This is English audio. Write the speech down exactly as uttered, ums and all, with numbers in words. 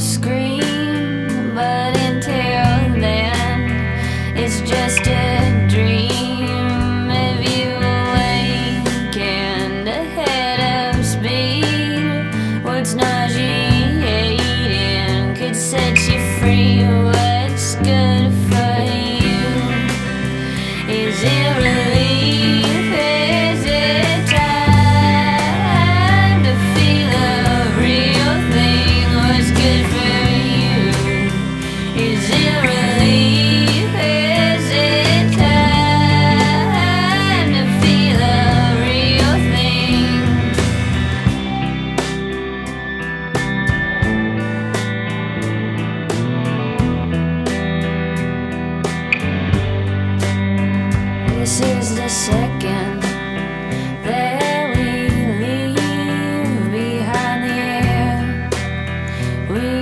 scream, but until then, it's just a dream. If you awaken ahead of speed, what's nauseating could set you free. What's good for you is irrelevant. This is the second that we leave behind here. We